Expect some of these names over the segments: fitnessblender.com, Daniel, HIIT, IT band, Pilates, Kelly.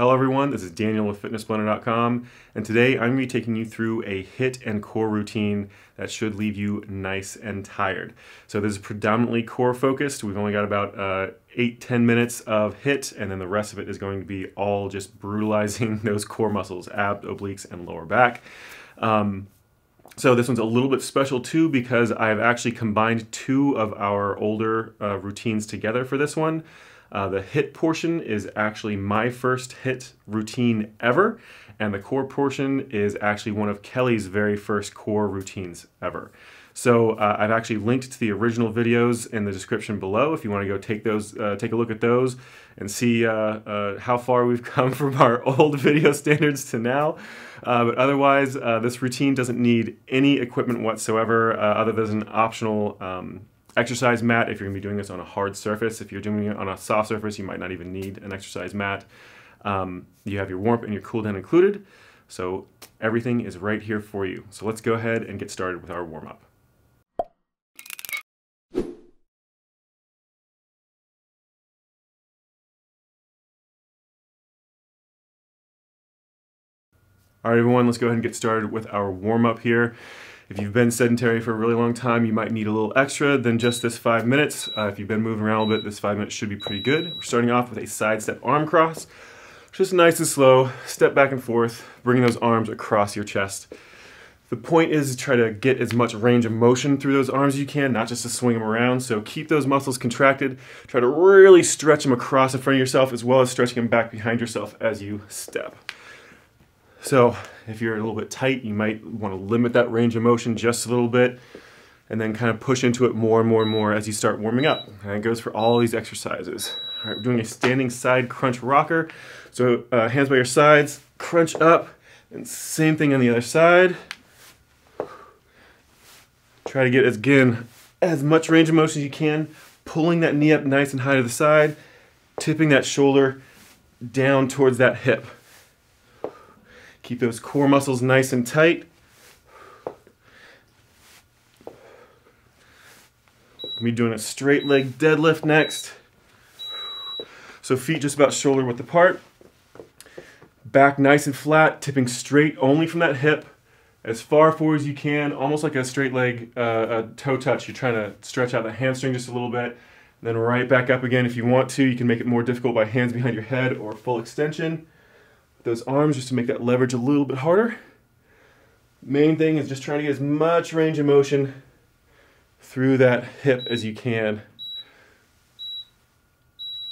Hello everyone, this is Daniel with fitnessblender.com, and today I'm going to be taking you through a HIIT and core routine that should leave you nice and tired. So this is predominantly core focused. We've only got about 8-10 minutes of HIIT, and then the rest of it is going to be all just brutalizing those core muscles, abs, obliques, and lower back. So this one's a little bit special too because I've actually combined two of our older routines together for this one. The HIIT portion is actually my first HIIT routine ever, and the core portion is actually one of Kelly's very first core routines ever. So I've actually linked to the original videos in the description below if you want to go take those, take a look at those and see how far we've come from our old video standards to now. But otherwise, this routine doesn't need any equipment whatsoever other than an optional exercise mat if you're going to be doing this on a hard surface. If you're doing it on a soft surface, you might not even need an exercise mat. You have your warm-up and your cool down included, so everything is right here for you. So let's go ahead and get started with our warm-up. All right, everyone, let's go ahead and get started with our warm-up here. If you've been sedentary for a really long time, you might need a little extra than just this 5 minutes. If you've been moving around a little bit, this 5 minutes should be pretty good. We're starting off with a side step arm cross. Just nice and slow, step back and forth, bringing those arms across your chest. The point is to try to get as much range of motion through those arms as you can, not just to swing them around. So keep those muscles contracted. Try to really stretch them across in front of yourself as well as stretching them back behind yourself as you step. So if you're a little bit tight, you might want to limit that range of motion just a little bit and then kind of push into it more and more and more as you start warming up. And it goes for all these exercises. All right, we're doing a standing side crunch rocker. So hands by your sides, crunch up, and same thing on the other side. Try to get, again, as much range of motion as you can, pulling that knee up nice and high to the side, tipping that shoulder down towards that hip. Keep those core muscles nice and tight. We'll be doing a straight leg deadlift next. So feet just about shoulder width apart. Back nice and flat, tipping straight only from that hip, as far forward as you can, almost like a straight leg a toe touch. You're trying to stretch out the hamstring just a little bit, then right back up again if you want to. You can make it more difficult by hands behind your head or full extension. Those arms just to make that leverage a little bit harder. Main thing is just trying to get as much range of motion through that hip as you can.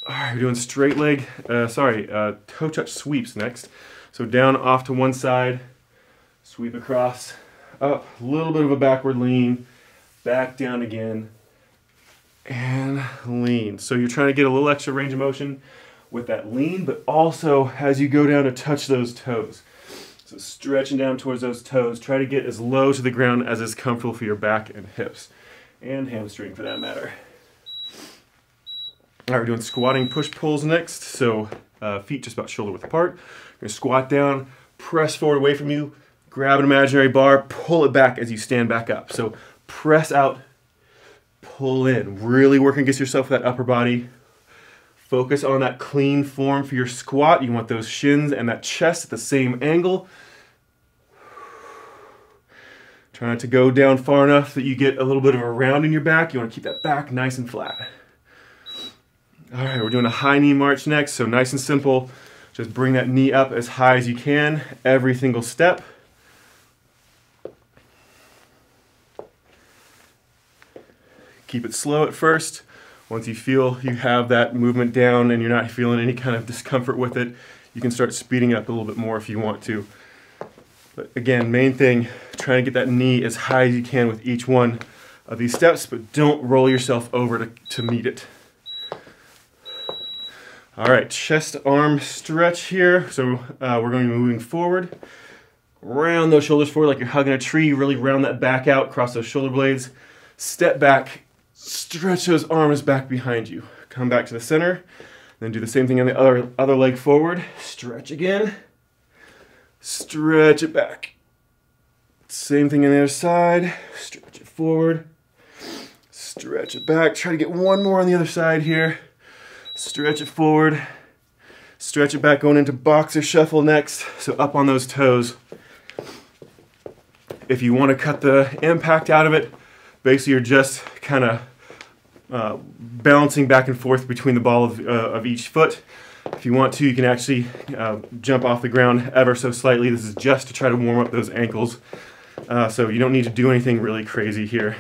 All right, we're doing straight leg, toe touch sweeps next. So down off to one side, sweep across, up, a little bit of a backward lean, back down again, and lean. So you're trying to get a little extra range of motion with that lean, but also as you go down to touch those toes. So stretching down towards those toes, try to get as low to the ground as is comfortable for your back and hips, and hamstring for that matter. All right, we're doing squatting push pulls next. So feet just about shoulder width apart. You're gonna squat down, press forward away from you, grab an imaginary bar, pull it back as you stand back up. So press out, pull in, really working against yourself with that upper body. Focus on that clean form for your squat. You want those shins and that chest at the same angle. Try not to go down far enough that you get a little bit of a round in your back. You want to keep that back nice and flat. All right, we're doing a high knee march next. So nice and simple. Just bring that knee up as high as you can every single step. Keep it slow at first. Once you feel you have that movement down and you're not feeling any kind of discomfort with it, you can start speeding up a little bit more if you want to. But again, main thing, trying to get that knee as high as you can with each one of these steps, but don't roll yourself over to meet it. All right, chest arm stretch here. So we're going to be moving forward. Round those shoulders forward like you're hugging a tree. Really round that back out, cross those shoulder blades, step back, stretch those arms back behind you. Come back to the center, then do the same thing on the other leg forward. Stretch again, stretch it back. Same thing on the other side, stretch it forward, stretch it back. Try to get one more on the other side here. Stretch it forward, Stretch it back, going into boxer shuffle next. So up on those toes. If you want to cut the impact out of it, basically you're just kind of balancing back and forth between the ball of each foot. If you want to, you can actually jump off the ground ever so slightly. This is just to try to warm up those ankles. So you don't need to do anything really crazy here.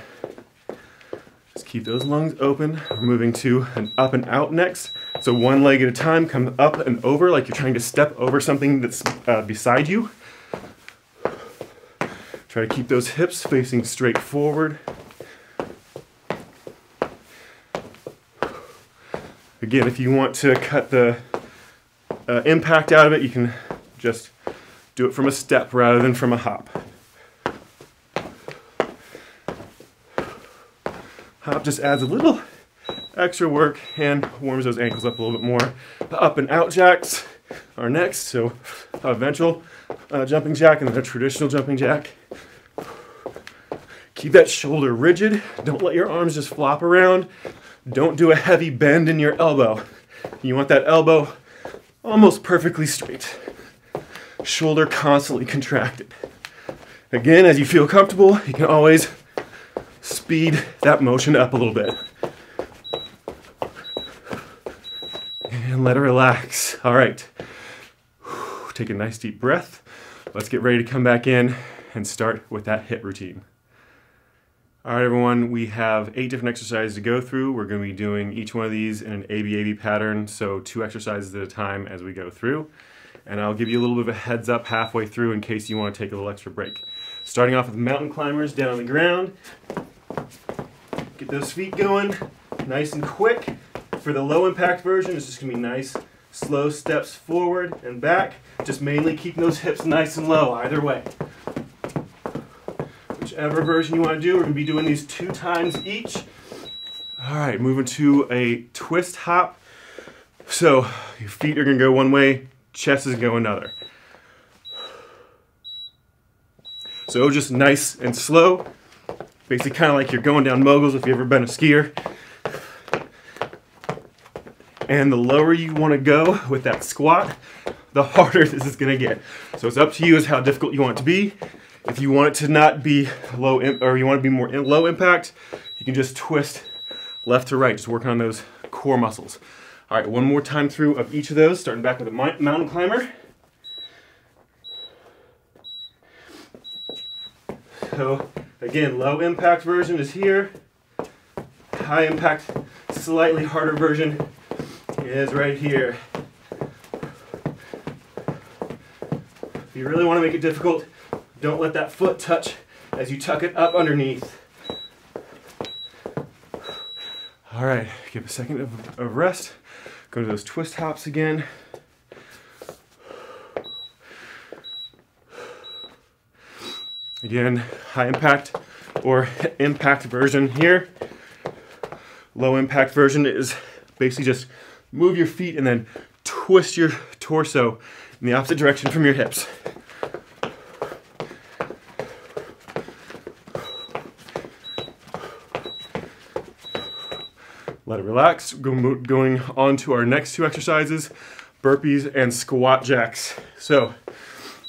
Just keep those lungs open. We're moving to an up and out next. So one leg at a time, come up and over like you're trying to step over something that's beside you. Try to keep those hips facing straight forward. Again, if you want to cut the impact out of it, you can just do it from a step rather than from a hop. Hop just adds a little extra work and warms those ankles up a little bit more. The up and out jacks are next, so a ventral jumping jack and then a traditional jumping jack. Keep that shoulder rigid. Don't let your arms just flop around. Don't do a heavy bend in your elbow. You want that elbow almost perfectly straight. Shoulder constantly contracted. Again, as you feel comfortable, you can always speed that motion up a little bit. And let it relax. All right. Take a nice deep breath. Let's get ready to come back in and start with that HIIT routine. All right, everyone, we have 8 different exercises to go through. We're going to be doing each one of these in an ABAB pattern, so 2 exercises at a time as we go through. And I'll give you a little bit of a heads up halfway through in case you want to take a little extra break. Starting off with mountain climbers down on the ground. Get those feet going nice and quick. For the low impact version, it's just going to be nice, slow steps forward and back. Just mainly keeping those hips nice and low either way. Whichever version you want to do. We're going to be doing these 2 times each. All right, moving to a twist hop. So your feet are going to go one way, chest is going to go another. So just nice and slow. Basically kind of like you're going down moguls if you've ever been a skier. And the lower you want to go with that squat, the harder this is going to get. So it's up to you as how difficult you want it to be. If you want it to not be low, or you want to be more low impact, you can just twist left to right, just working on those core muscles. All right, one more time through of each of those, starting back with a mountain climber. So again, low impact version is here. High impact, slightly harder version is right here. If you really want to make it difficult, don't let that foot touch as you tuck it up underneath. All right, give a second of rest. Go to those twist hops again. Again, high impact or impact version here. Low impact version is basically just move your feet and then twist your torso in the opposite direction from your hips. Let it relax. Going on to our next 2 exercises, burpees and squat jacks. So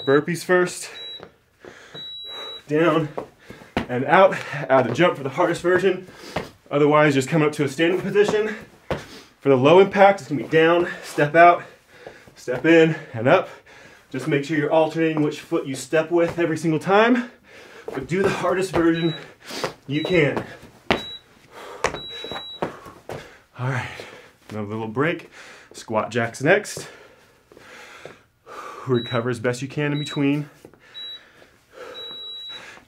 burpees first, down and out. Add a jump for the hardest version. Otherwise, just come up to a standing position. For the low impact, it's gonna be down, step out, step in and up. Just make sure you're alternating which foot you step with every single time, but do the hardest version you can. All right, another little break. Squat jacks next. Recover as best you can in between.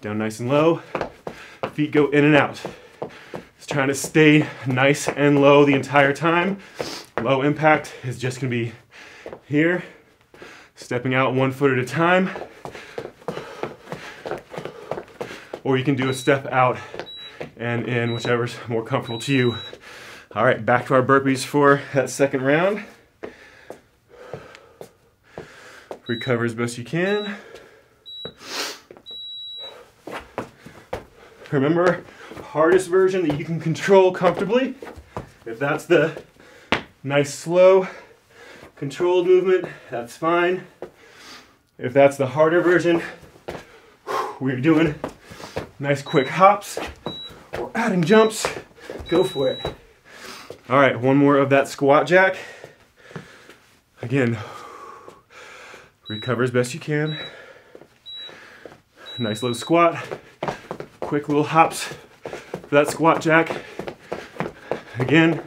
Down nice and low. Feet go in and out. Just trying to stay nice and low the entire time. Low impact is just gonna be here. Stepping out one foot at a time. Or you can do a step out and in, whichever's more comfortable to you. All right, back to our burpees for that second round. Recover as best you can. Remember, hardest version that you can control comfortably. If that's the nice slow, controlled movement, that's fine. If that's the harder version, we're doing nice quick hops or adding jumps. Go for it. All right, one more of that squat jack. Again, recover as best you can. Nice low squat, quick little hops for that squat jack. Again,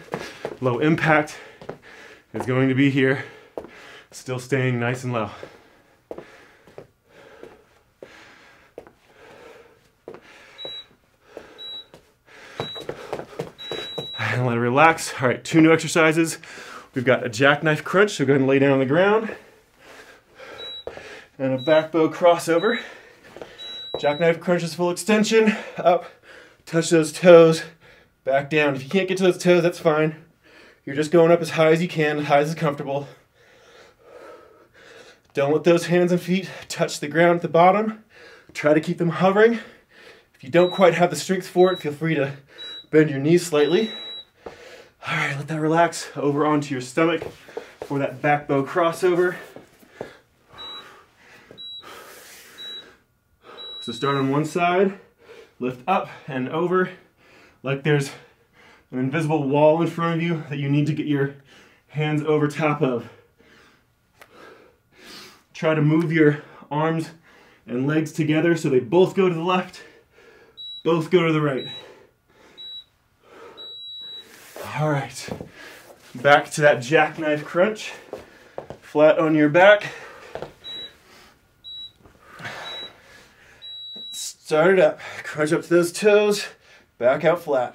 low impact is going to be here, still staying nice and low. And let it relax. All right, two new exercises. We've got a jackknife crunch, so go ahead and lay down on the ground, and a back bow crossover. Jackknife crunch is full extension, up, touch those toes, back down. If you can't get to those toes, that's fine. You're just going up as high as you can, as high as is comfortable. Don't let those hands and feet touch the ground at the bottom. Try to keep them hovering. If you don't quite have the strength for it, feel free to bend your knees slightly. All right, let that relax. Over onto your stomach for that back bow crossover. So start on one side, lift up and over, like there's an invisible wall in front of you that you need to get your hands over top of. Try to move your arms and legs together so they both go to the left, both go to the right. All right, back to that jackknife crunch, flat on your back. Start it up, crunch up to those toes, back out flat.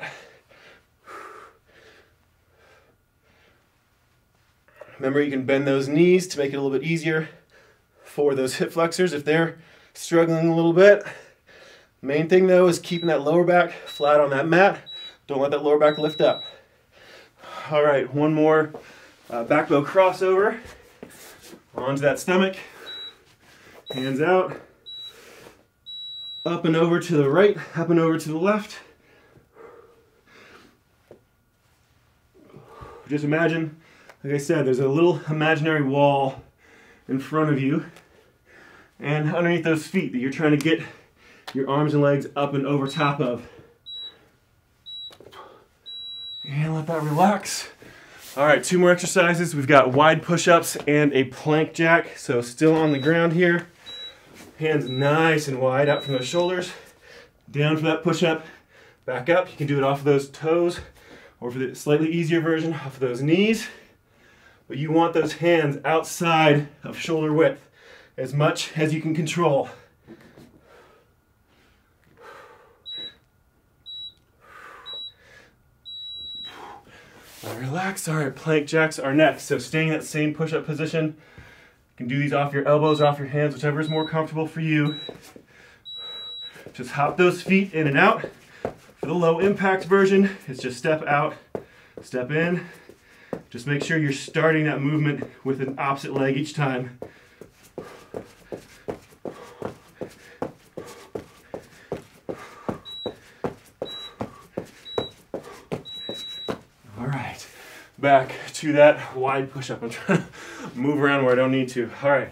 Remember, you can bend those knees to make it a little bit easier for those hip flexors if they're struggling a little bit. Main thing though is keeping that lower back flat on that mat. Don't let that lower back lift up. All right, one more back bow crossover. Onto that stomach, hands out. Up and over to the right, up and over to the left. Just imagine, like I said, there's a little imaginary wall in front of you and underneath those feet that you're trying to get your arms and legs up and over top of. And let that relax. All right, two more exercises. We've got wide push-ups and a plank jack. So still on the ground here. Hands nice and wide out from those shoulders, down for that push-up, back up. You can do it off of those toes, or for the slightly easier version, off of those knees. But you want those hands outside of shoulder width, as much as you can control. Relax. All right, plank jacks are next. So staying in that same push-up position, you can do these off your elbows, off your hands, whichever is more comfortable for you. Just hop those feet in and out. For the low impact version, it's just step out, step in. Just make sure you're starting that movement with an opposite leg each time. All right, back to that wide push-up. I'm trying to move around where I don't need to. All right,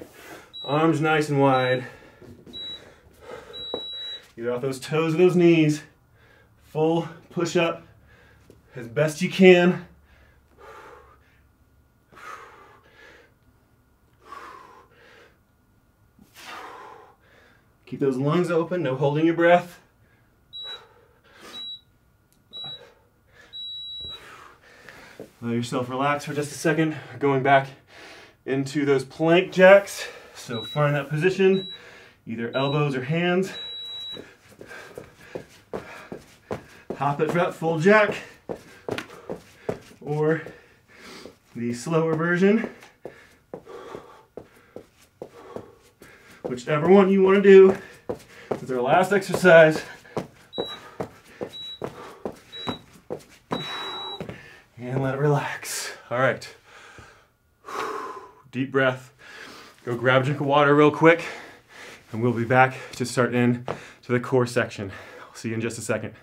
arms nice and wide. Either off those toes or those knees. Full push-up as best you can. Keep those lungs open, no holding your breath. Let yourself relax for just a second. Going back into those plank jacks. So find that position, either elbows or hands. Hop it for that full jack, or the slower version. Whichever one you want to do. This is our last exercise. And let it relax. All right. Deep breath, go grab a drink of water real quick, and we'll be back to start in to the core section. I'll see you in just a second.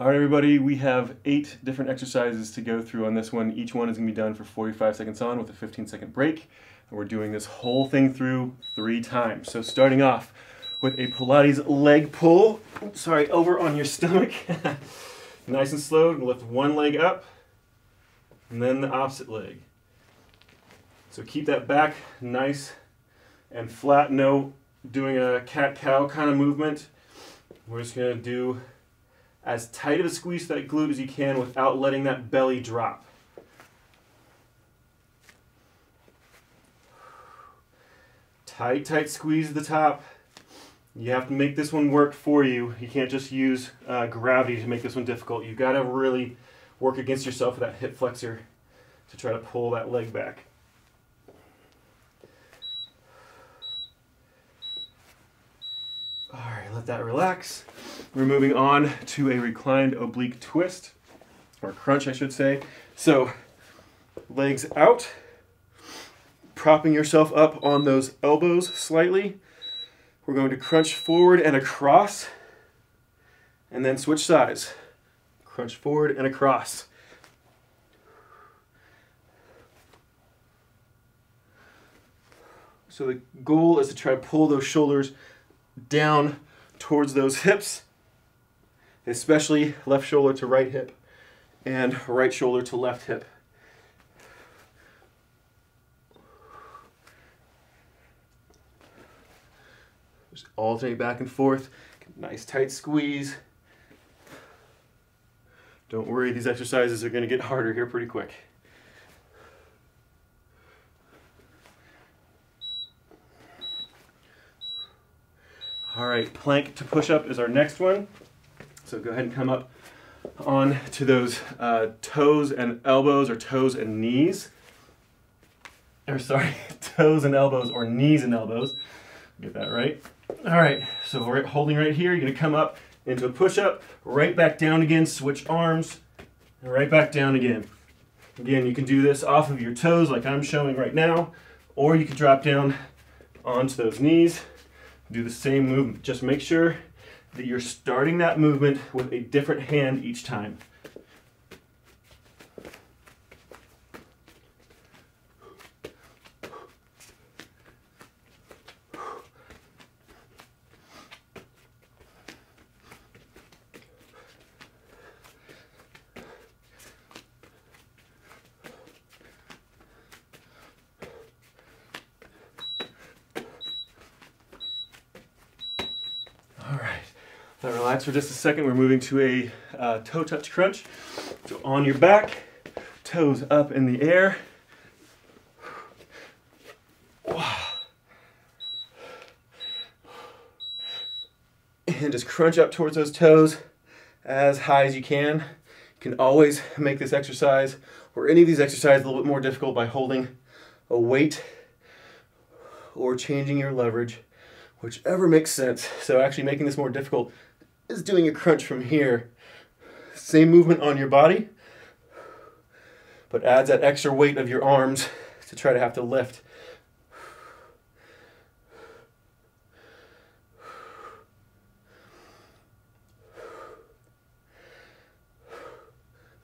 All right, everybody, we have 8 different exercises to go through on this one. Each one is gonna be done for 45 seconds on with a 15-second break. And we're doing this whole thing through 3 times. So starting off with a Pilates leg pull. Oops, sorry, over on your stomach. Nice and slow, and lift one leg up and then the opposite leg. So keep that back nice and flat, no doing a cat-cow kind of movement. We're just gonna do as tight of a squeeze to that glute as you can without letting that belly drop. Tight, tight squeeze at the top. You have to make this one work for you. You can't just use gravity to make this one difficult. You've got to really work against yourself with that hip flexor to try to pull that leg back. All right, let that relax. We're moving on to a reclined oblique twist, or crunch, I should say. So, legs out, propping yourself up on those elbows slightly. We're going to crunch forward and across, and then switch sides. Crunch forward and across. So the goal is to try to pull those shoulders down towards those hips, especially left shoulder to right hip and right shoulder to left hip. Just alternate back and forth. Nice tight squeeze. Don't worry, these exercises are going to get harder here pretty quick. All right, plank to push up is our next one. So go ahead and come up on to those toes and elbows, or toes and knees. Or sorry, toes and elbows, or knees and elbows. Get that right. All right, so we're holding right here. You're gonna come up into a push-up, right back down again, switch arms, and right back down again. Again, you can do this off of your toes like I'm showing right now, or you can drop down onto those knees, do the same movement. Just make sure that you're starting that movement with a different hand each time. Now relax for just a second. We're moving to a toe touch crunch. So on your back, toes up in the air. And just crunch up towards those toes as high as you can. You can always make this exercise, or any of these exercises, a little bit more difficult by holding a weight or changing your leverage, whichever makes sense. So actually making this more difficult is doing a crunch from here. Same movement on your body, but adds that extra weight of your arms to try to have to lift.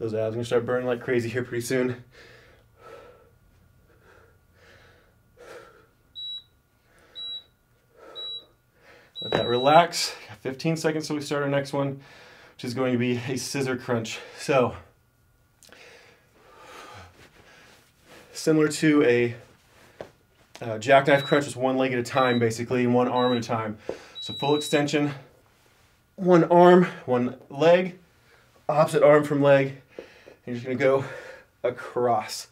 Those abs are gonna start burning like crazy here pretty soon. Let that relax. 15 seconds till we start our next one, which is going to be a scissor crunch. So, similar to a jackknife crunch, just one leg at a time, basically, one arm at a time. So full extension, one arm, one leg, opposite arm from leg, and you're just gonna go across.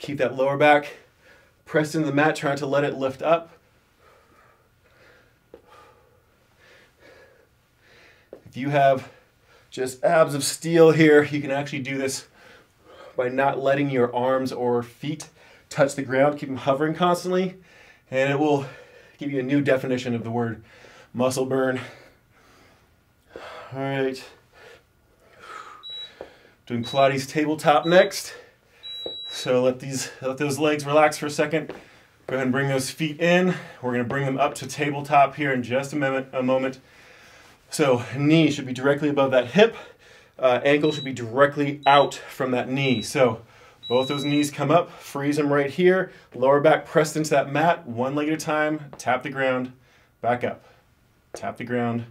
Keep that lower back pressed into the mat, trying to let it lift up. If you have just abs of steel here, you can actually do this by not letting your arms or feet touch the ground. Keep them hovering constantly, and it will give you a new definition of the word muscle burn. All right, doing Pilates tabletop next. So let those legs relax for a second. Go ahead and bring those feet in. We're going to bring them up to tabletop here in just a moment. So knee should be directly above that hip. Ankle should be directly out from that knee. So both those knees come up, freeze them right here. Lower back pressed into that mat, one leg at a time. Tap the ground, back up. Tap the ground,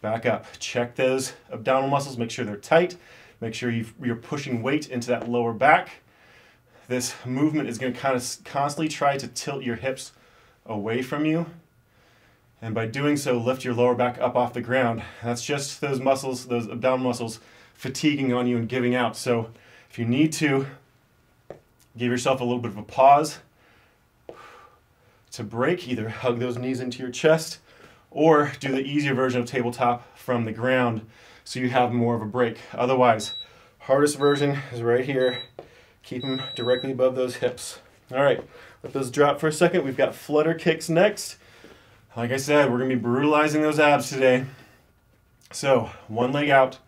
back up. Check those abdominal muscles, make sure they're tight. Make sure you're pushing weight into that lower back. This movement is going to kind of constantly try to tilt your hips away from you. And by doing so, lift your lower back up off the ground. That's just those muscles, those abdominal muscles, fatiguing on you and giving out. So if you need to, give yourself a little bit of a pause to break. Either hug those knees into your chest or do the easier version of tabletop from the ground so you have more of a break. Otherwise, hardest version is right here. Keep them directly above those hips. All right, let those drop for a second. We've got flutter kicks next. Like I said, we're gonna be brutalizing those abs today. So one leg out,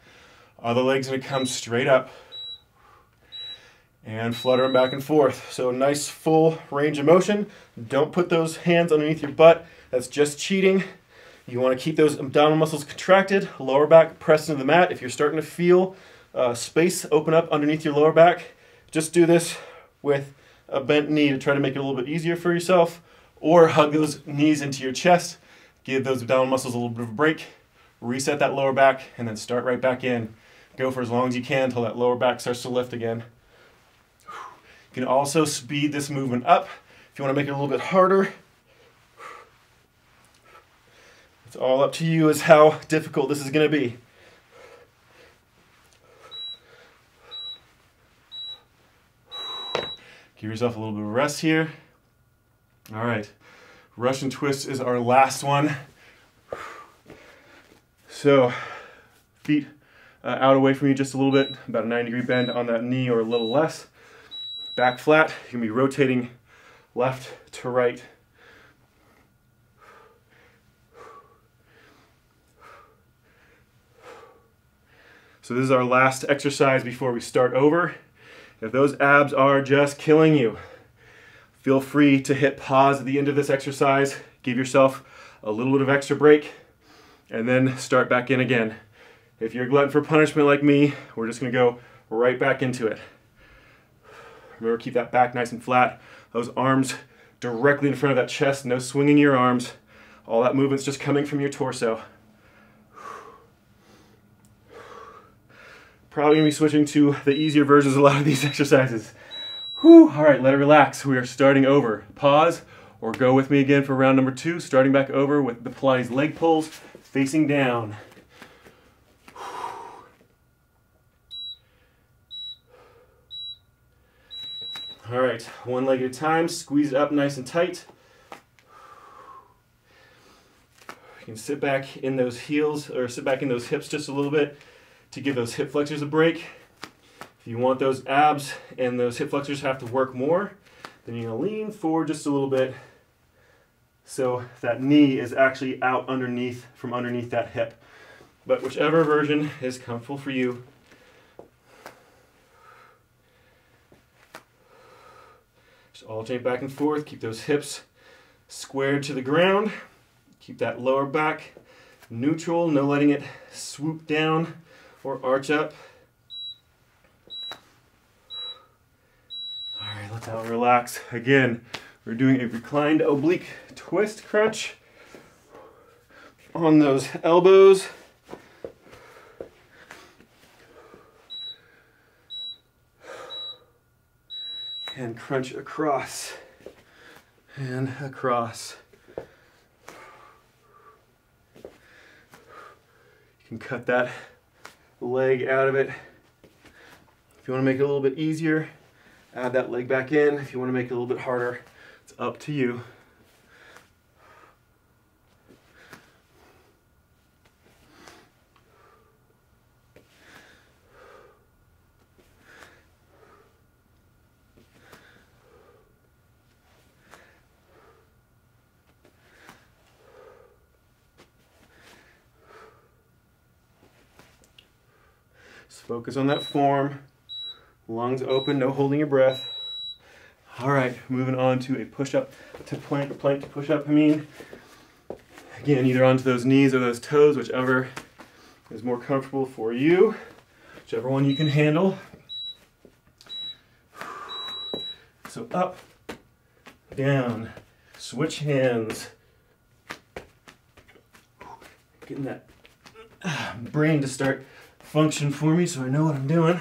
other leg's gonna come straight up and flutter them back and forth. So a nice full range of motion. Don't put those hands underneath your butt. That's just cheating. You wanna keep those abdominal muscles contracted, lower back pressed into the mat. If you're starting to feel space open up underneath your lower back, just do this with a bent knee to try to make it a little bit easier for yourself, or hug those knees into your chest, give those abdominal muscles a little bit of a break, reset that lower back, and then start right back in. Go for as long as you can until that lower back starts to lift again. You can also speed this movement up if you want to make it a little bit harder. It's all up to you as how difficult this is going to be. Give yourself a little bit of rest here. All right, Russian twist is our last one. So feet out away from you just a little bit, about a 9-degree bend on that knee or a little less. Back flat, you can be rotating left to right. So this is our last exercise before we start over. If those abs are just killing you, feel free to hit pause at the end of this exercise, give yourself a little bit of extra break, and then start back in again. If you're a glutton for punishment like me, we're just gonna go right back into it. Remember, keep that back nice and flat. Those arms directly in front of that chest, no swinging your arms. All that movement's just coming from your torso. Probably gonna be switching to the easier versions of a lot of these exercises. Whew, all right, let it relax. We are starting over. Pause, or go with me again for round number 2, starting back over with the Pilates leg pulls, facing down. All right, one leg at a time, squeeze it up nice and tight. You can sit back in those heels, or sit back in those hips just a little bit to give those hip flexors a break. If you want those abs and those hip flexors have to work more, then you're gonna lean forward just a little bit so that knee is actually out underneath, from underneath that hip. But whichever version is comfortable for you. Just alternate back and forth, keep those hips squared to the ground, keep that lower back neutral, no letting it swoop down or arch up. All right, let's all relax. Again, we're doing a reclined oblique twist crunch on those elbows. And crunch across and across. You can cut that leg out of it. If you want to make it a little bit easier, add that leg back in. If you want to make it a little bit harder, it's up to you. Focus on that form, lungs open, no holding your breath. All right, moving on to a push-up to plank, or plank to push-up, I mean. Again, either onto those knees or those toes, whichever is more comfortable for you, whichever one you can handle. So up, down, switch hands. Getting that brain to start function for me so I know what I'm doing.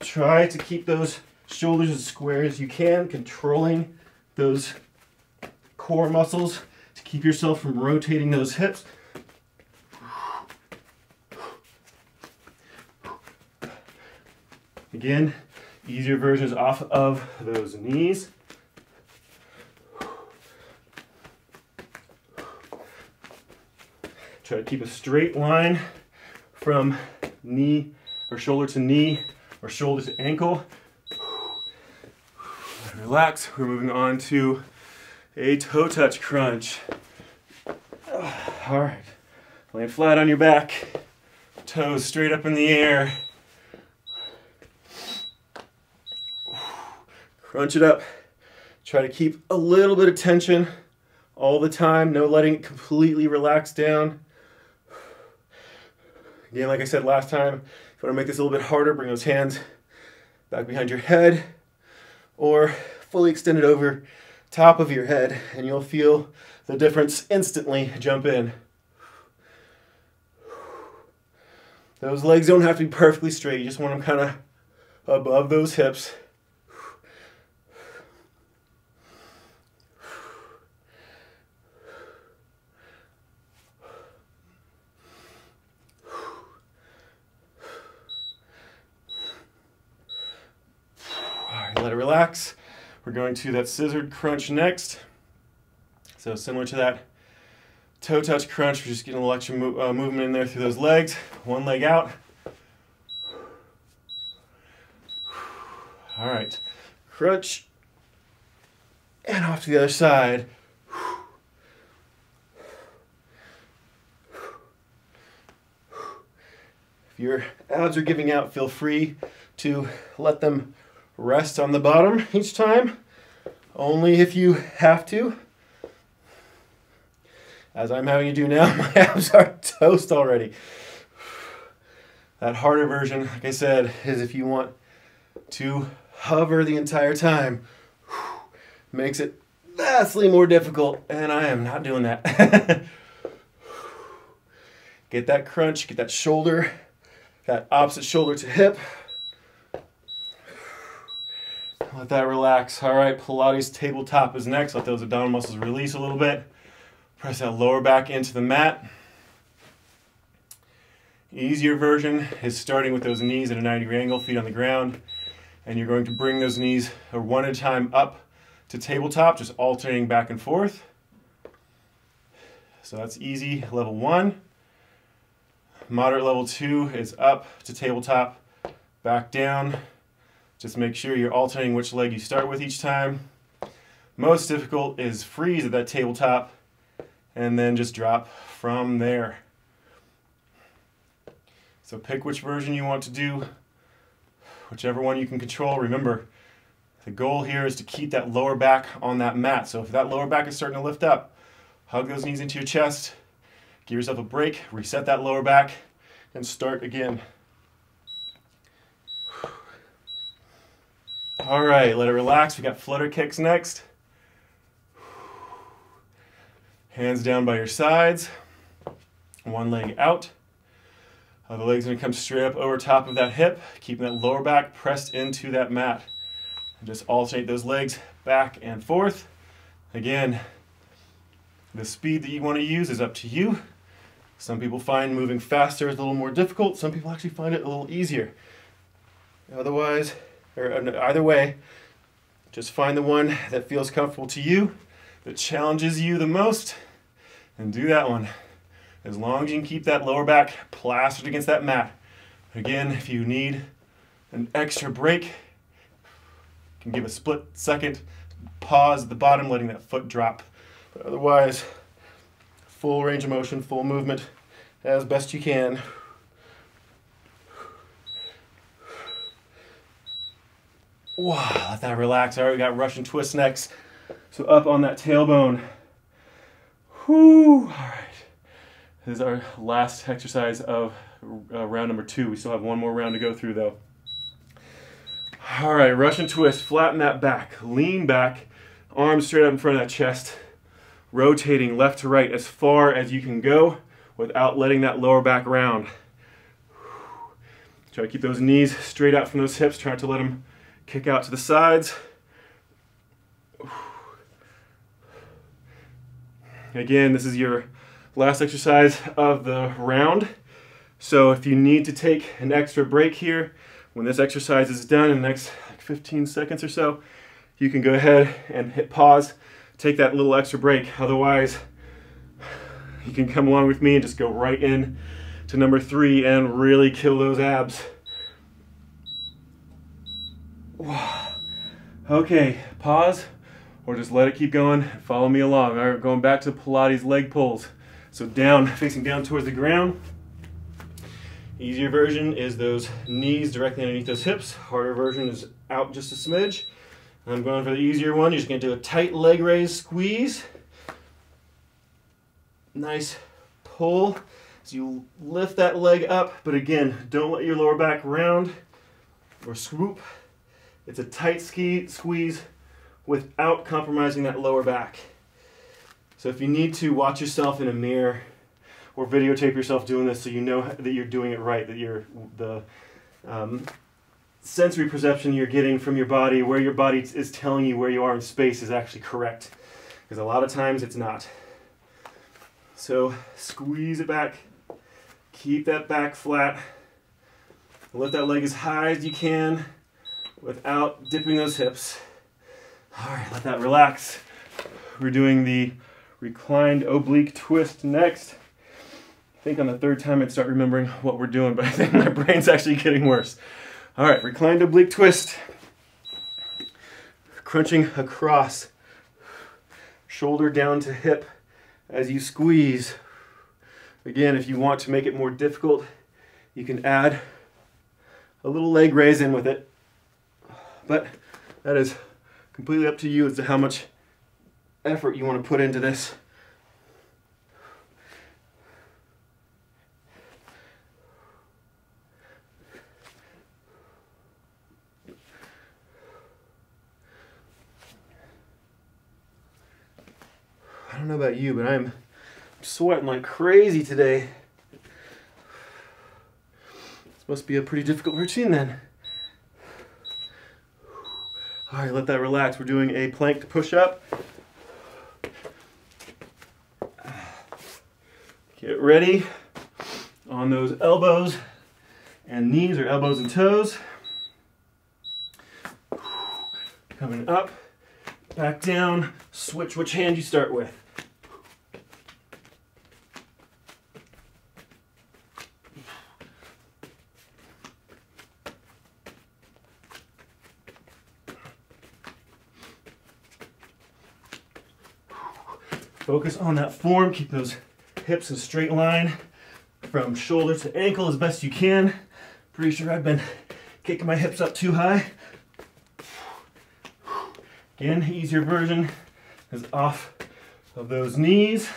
Try to keep those shoulders as square as you can, controlling those core muscles to keep yourself from rotating those hips. Again, easier versions off of those knees. Try to keep a straight line from knee or shoulder to knee or shoulder to ankle. Relax. We're moving on to a toe touch crunch. All right, laying flat on your back, toes straight up in the air. Crunch it up. Try to keep a little bit of tension all the time, no letting it completely relax down. Again, like I said last time, if you want to make this a little bit harder, bring those hands back behind your head or fully extend it over top of your head, and you'll feel the difference instantly. Jump in. Those legs don't have to be perfectly straight. You just want them kind of above those hips. Let it relax. We're going to that scissored crunch next. So similar to that toe touch crunch, we're just getting a little extra movement in there through those legs. One leg out. All right, crunch. And off to the other side. If your abs are giving out, feel free to let them rest on the bottom each time, only if you have to. As I'm having to do now, my abs are toast already. That harder version, like I said, is if you want to hover the entire time. Makes it vastly more difficult, and I am not doing that. Get that crunch, get that shoulder, that opposite shoulder to hip. Let that relax. All right, Pilates tabletop is next. Let those abdominal muscles release a little bit. Press that lower back into the mat. Easier version is starting with those knees at a 90-degree angle, feet on the ground, and you're going to bring those knees one at a time up to tabletop, just alternating back and forth. So that's easy, level one. Moderate level two is up to tabletop, back down. Just make sure you're alternating which leg you start with each time. Most difficult is freeze at that tabletop and then just drop from there. So pick which version you want to do, whichever one you can control. Remember, the goal here is to keep that lower back on that mat. So if that lower back is starting to lift up, hug those knees into your chest, give yourself a break, reset that lower back, and start again. All right, let it relax. We got flutter kicks next. Hands down by your sides. One leg out. Other leg's gonna come straight up over top of that hip, keeping that lower back pressed into that mat. And just alternate those legs back and forth. Again, the speed that you wanna use is up to you. Some people find moving faster is a little more difficult. Some people actually find it a little easier. Otherwise, or either way, just find the one that feels comfortable to you, that challenges you the most, and do that one. As long as you can keep that lower back plastered against that mat. Again, if you need an extra break, you can give a split second pause at the bottom, letting that foot drop. But otherwise, full range of motion, full movement, as best you can. Wow, let that relax. All right, we got Russian twist next. So up on that tailbone. Whoo, all right. This is our last exercise of round number 2. We still have one more round to go through though. All right, Russian twist, flatten that back, lean back, arms straight up in front of that chest, rotating left to right as far as you can go without letting that lower back round. Try to keep those knees straight out from those hips, try not to let them kick out to the sides. Again, this is your last exercise of the round. So if you need to take an extra break here, when this exercise is done in the next 15 seconds or so, you can go ahead and hit pause, take that little extra break. Otherwise, you can come along with me and just go right in to number 3 and really kill those abs. Okay, pause, or just let it keep going. Follow me along. All right, going back to Pilates leg pulls. So down, facing down towards the ground. Easier version is those knees directly underneath those hips. Harder version is out just a smidge. I'm going for the easier one. You're just gonna do a tight leg raise, squeeze. Nice pull. So you lift that leg up, but again, don't let your lower back round or swoop. It's a tight squeeze without compromising that lower back. So if you need to, watch yourself in a mirror or videotape yourself doing this so you know that you're doing it right, that you're, the sensory perception you're getting from your body, where your body is telling you where you are in space, is actually correct. Because a lot of times it's not. So squeeze it back, keep that back flat, lift that leg as high as you can without dipping those hips. All right, let that relax. We're doing the reclined oblique twist next. I think on the 3rd time I'd start remembering what we're doing, but I think my brain's actually getting worse. All right, reclined oblique twist. Crunching across, shoulder down to hip as you squeeze. Again, if you want to make it more difficult, you can add a little leg raise in with it, but that is completely up to you as to how much effort you want to put into this. I don't know about you, but I'm sweating like crazy today. This must be a pretty difficult routine then. All right, let that relax. We're doing a plank to push up. Get ready on those elbows and knees, or elbows and toes. Coming up, back down, switch which hand you start with. Focus on that form, keep those hips in a straight line from shoulder to ankle as best you can. Pretty sure I've been kicking my hips up too high. Again, easier version is off of those knees.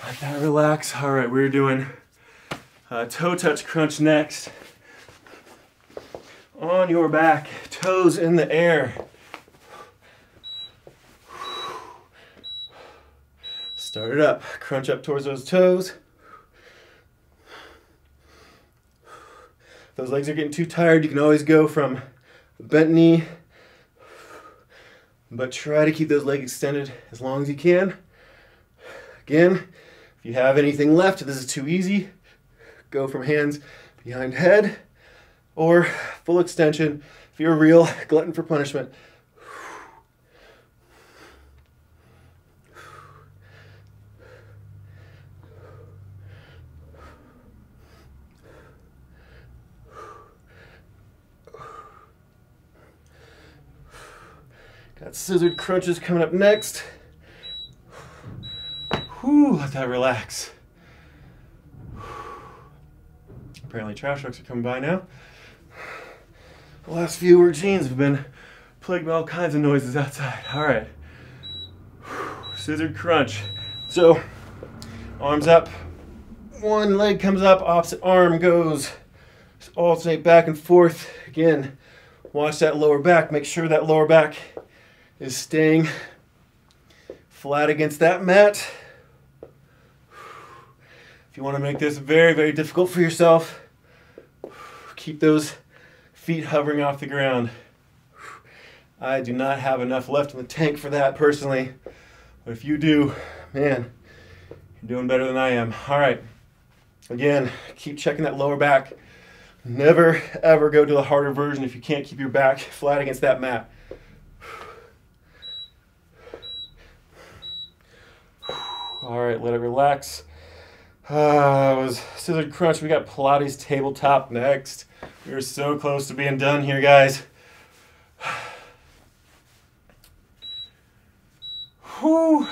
Let that relax. All right, we're doing toe touch crunch next. On your back, toes in the air. Start it up, crunch up towards those toes. If those legs are getting too tired, you can always go from bent knee, but try to keep those legs extended as long as you can. Again, if you have anything left, this is too easy. Go from hands behind head or full extension if you're a real glutton for punishment. Got scissored crunches coming up next. let that relax. Apparently trash trucks are coming by now. The last few routines have been plagued by all kinds of noises outside. All right, scissored crunch. So arms up, one leg comes up, opposite arm goes. Just alternate back and forth. Again, watch that lower back. Make sure that lower back is staying flat against that mat. If you want to make this very, very difficult for yourself, keep those feet hovering off the ground. I do not have enough left in the tank for that personally, but if you do, man, you're doing better than I am. All right, again, keep checking that lower back. Never ever go to the harder version if you can't keep your back flat against that mat. All right, let it relax. It was scissored crunch. We got Pilates tabletop next. We are so close to being done here, guys. Whew.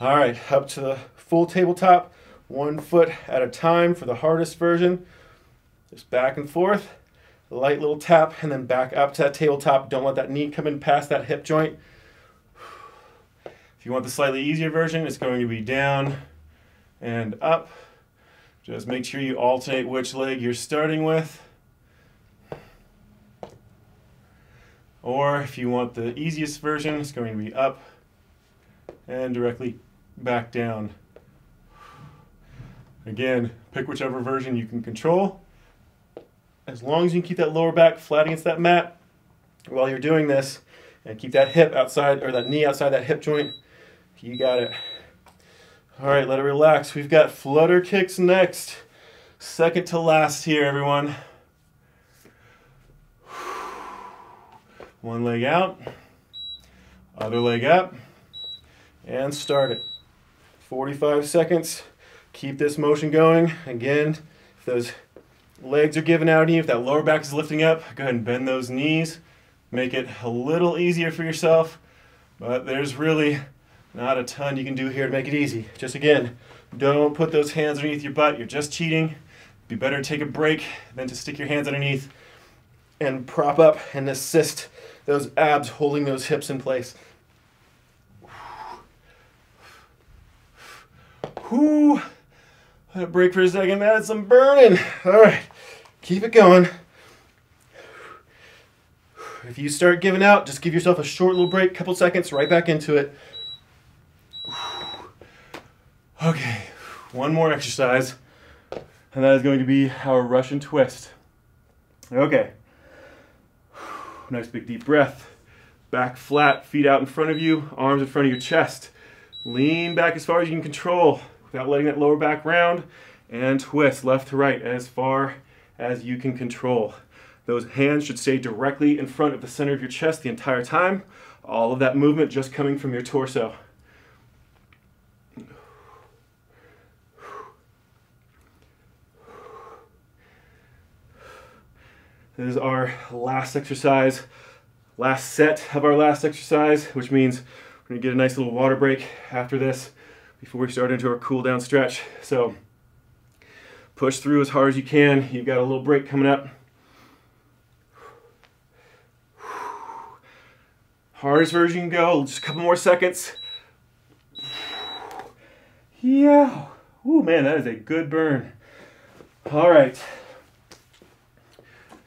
All right, up to the full tabletop, 1 foot at a time for the hardest version. Just back and forth, light little tap, and then back up to that tabletop. Don't let that knee come in past that hip joint. If you want the slightly easier version, it's going to be down and up. Just make sure you alternate which leg you're starting with. Or if you want the easiest version, it's going to be up and directly back down. Again, pick whichever version you can control. As long as you can keep that lower back flat against that mat while you're doing this, and keep that hip outside, or that knee outside that hip joint, you got it. All right, let it relax. We've got flutter kicks next. Second to last here, everyone. One leg out, other leg up, and start it. 45 seconds. Keep this motion going. Again, if those legs are giving out on you, if that lower back is lifting up, go ahead and bend those knees. Make it a little easier for yourself, but there's really not a ton you can do here to make it easy. Just again, don't put those hands underneath your butt. You're just cheating. It'd be better to take a break than to stick your hands underneath and prop up and assist those abs holding those hips in place. Whew. Let it break for a second. That is some burning. All right, keep it going. If you start giving out, just give yourself a short little break, couple seconds, right back into it. Okay, one more exercise, and that is going to be our Russian twist. Okay, nice big deep breath, back flat, feet out in front of you, arms in front of your chest. Lean back as far as you can control without letting that lower back round, and twist left to right as far as you can control. Those hands should stay directly in front of the center of your chest the entire time. All of that movement just coming from your torso. This is our last exercise, last set of our last exercise, which means we're going to get a nice little water break after this before we start into our cool down stretch. So push through as hard as you can. You've got a little break coming up. Hardest version you can go, just a couple more seconds. Yeah. Ooh, man, that is a good burn. All right.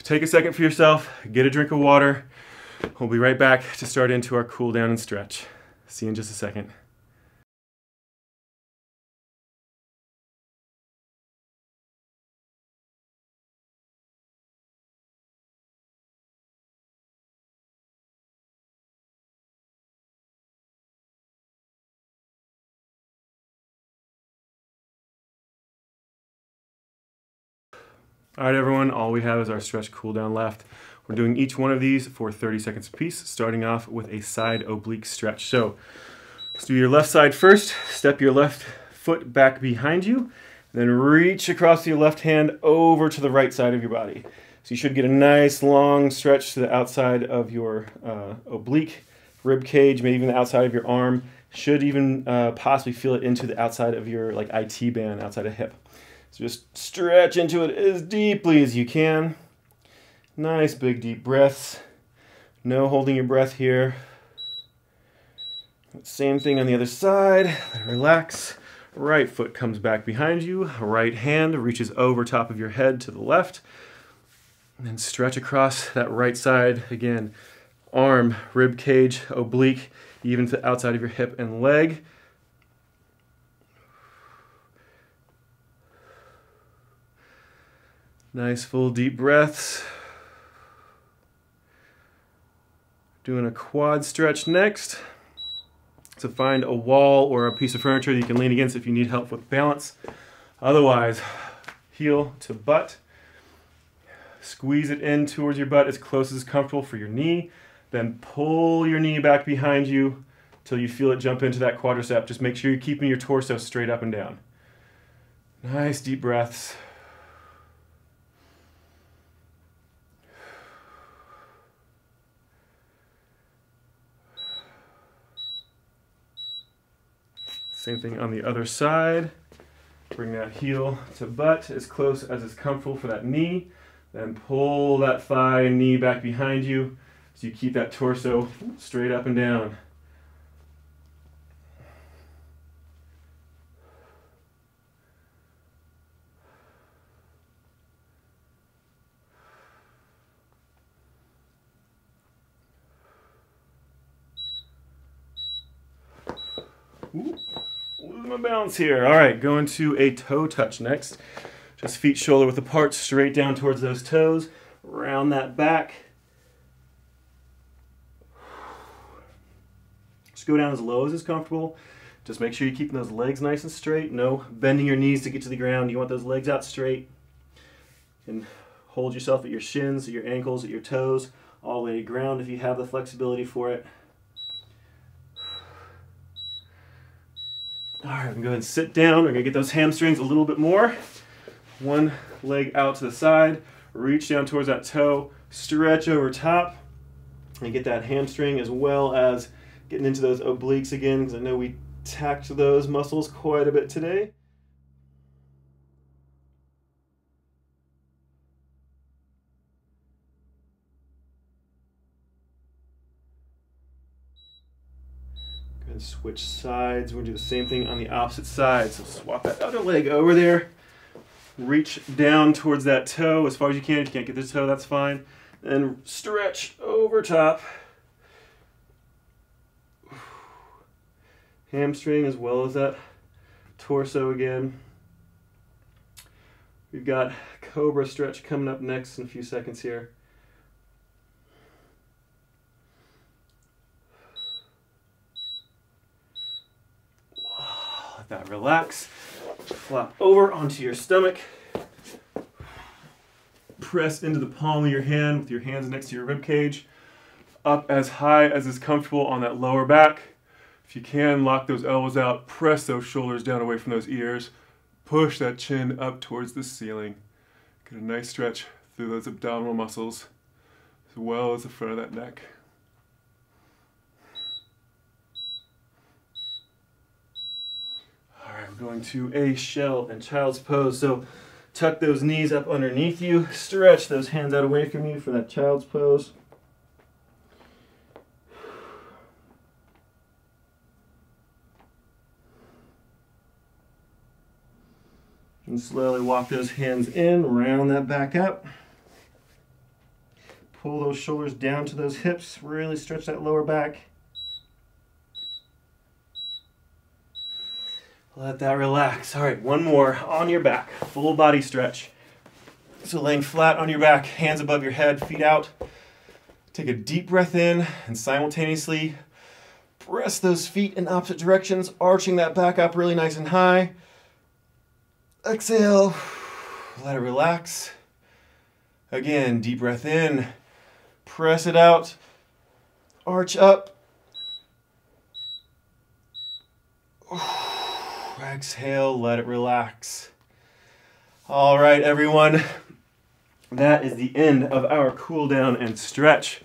Take a second for yourself, get a drink of water. We'll be right back to start into our cool down and stretch. See you in just a second. All right, everyone, all we have is our stretch cool down left. We're doing each one of these for 30 seconds apiece, starting off with a side oblique stretch. So let's do your left side first. Step your left foot back behind you, then reach across your left hand over to the right side of your body. So you should get a nice long stretch to the outside of your oblique rib cage, maybe even the outside of your arm. should even possibly feel it into the outside of your like IT band, outside of hip. So just stretch into it as deeply as you can. Nice big deep breaths. No holding your breath here. Same thing on the other side. Relax. Right foot comes back behind you. Right hand reaches over top of your head to the left. And then stretch across that right side. Again, arm, rib cage, oblique, even to the outside of your hip and leg. Nice full deep breaths. Doing a quad stretch next. So find a wall or a piece of furniture that you can lean against if you need help with balance. Otherwise, heel to butt. Squeeze it in towards your butt as close as comfortable for your knee. Then pull your knee back behind you till you feel it jump into that quadricep. Just make sure you're keeping your torso straight up and down. Nice deep breaths. Same thing on the other side. Bring that heel to butt as close as is comfortable for that knee. Then pull that thigh and knee back behind you so you keep that torso straight up and down. Ooh. My balance here. All right, going to a toe touch next. Just feet shoulder width apart, straight down towards those toes. Round that back. Just go down as low as is comfortable. Just make sure you're keeping those legs nice and straight. No bending your knees to get to the ground. You want those legs out straight. And hold yourself at your shins, at your ankles, at your toes, all the way to ground if you have the flexibility for it. All right, I'm going to go ahead and sit down. We're going to get those hamstrings a little bit more. One leg out to the side, reach down towards that toe, stretch over top, and get that hamstring as well as getting into those obliques again, because I know we tacked those muscles quite a bit today. Switch sides. We're going to do the same thing on the opposite side. So swap that other leg over there. Reach down towards that toe as far as you can. If you can't get this toe, that's fine. And stretch over top. Hamstring as well as that torso again. We've got cobra stretch coming up next in a few seconds here. That relax, flop over onto your stomach, press into the palm of your hand with your hands next to your rib cage, up as high as is comfortable on that lower back. If you can, lock those elbows out, press those shoulders down away from those ears, push that chin up towards the ceiling. Get a nice stretch through those abdominal muscles as well as the front of that neck. Going to a shell and child's pose. So tuck those knees up underneath you, stretch those hands out away from you for that child's pose. And slowly walk those hands in, round that back up. Pull those shoulders down to those hips, really stretch that lower back. Let that relax. All right, one more on your back, full body stretch. So laying flat on your back, hands above your head, feet out. Take a deep breath in and simultaneously press those feet in opposite directions, arching that back up really nice and high. Exhale, let it relax. Again, deep breath in, press it out, arch up. Exhale, let it relax. All right, everyone, that is the end of our cool down and stretch,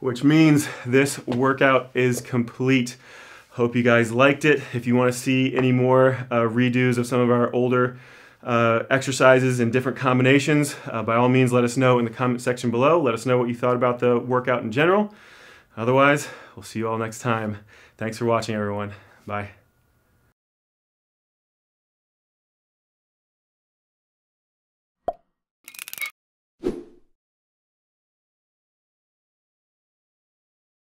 which means this workout is complete. Hope you guys liked it. If you want to see any more redos of some of our older exercises in different combinations, by all means let us know in the comment section below. Let us know what you thought about the workout in general. Otherwise, we'll see you all next time. Thanks for watching, everyone. Bye.